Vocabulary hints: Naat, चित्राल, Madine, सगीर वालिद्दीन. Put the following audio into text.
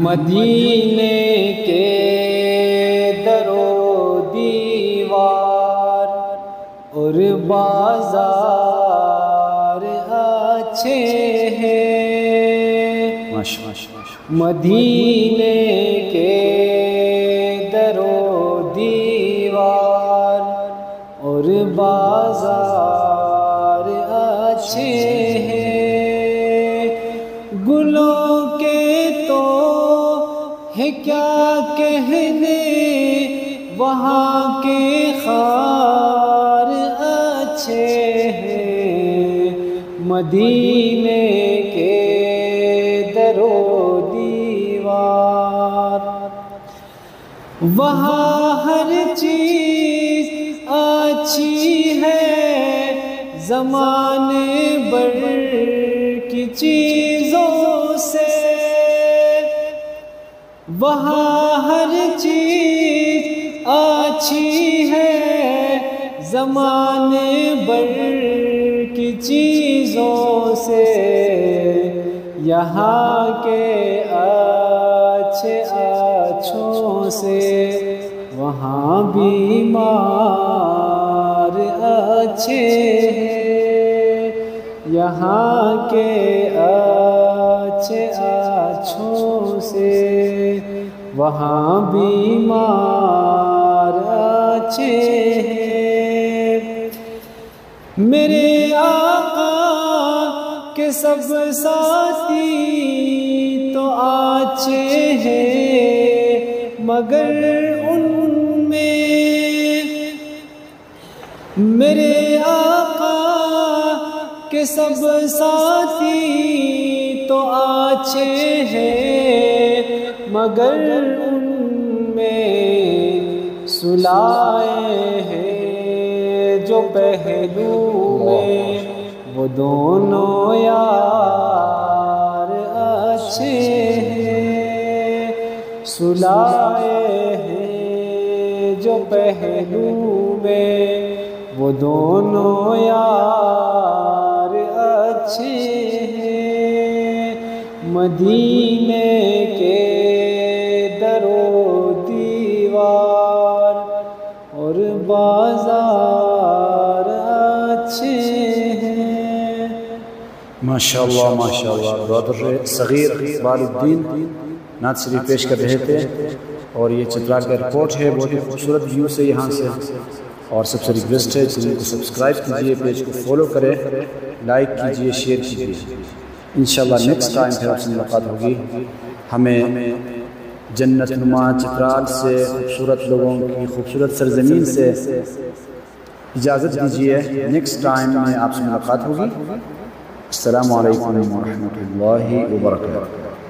मदीने के दरो दीवार और बाजार अच्छे हैं। मदीने के दरो दीवार और बाजार अच्छे हैं। गुलों के तो है क्या कहने, वहाँ के खार अच्छे हैं। मदीने के दरो दीवार वहाँ हर चीज़ अच्छी है। ज़माने भर की चीज़ों से वहाँ हर चीज़ अच्छी है। ज़माने भर की चीज़ों से यहाँ के अच्छे अच्छों से वहाँ बीमार अच्छे हैं। यहाँ के अच्छे अच्छों से वहाँ बीमार अच्छे हैं। मेरे आका के सब साथी तो अच्छे हैं, मगर उनमें मेरे आका के सब साथी तो अच्छे हैं, मगर उनमें सुलाए हैं जो पहलू में वो दोनों यार अच्छे हैं। सुलाए हैं जो पहलू में वो दोनों यार अच्छे हैं। मदीने के और बाजार अच्छे हैं। माशाल्लाह माशाल्लाह ब्रदर सगीर वालिद्दीन नात शरीफ पेश कर रहे थे और ये चित्राल का रिपोर्ट है। बहुत ही खूबसूरत व्यू से यहाँ से और सबसे रिक्वेस्ट है चैनल को सब्सक्राइब कीजिए, पेज को फॉलो करें, लाइक कीजिए, शेयर कीजिए। इंशाल्लाह नेक्स्ट टाइम फिर आपसे मुलाकात होगी। हमें जन्नत नुमा चित्राल से खूबसूरत लोगों की खूबसूरत सरजमीन से इजाज़त दीजिए। नेक्स्ट टाइम में आपसे मुलाकात होगी। अस्सलामु अलैकुम व रहमतुल्लाहि व बरकातहू।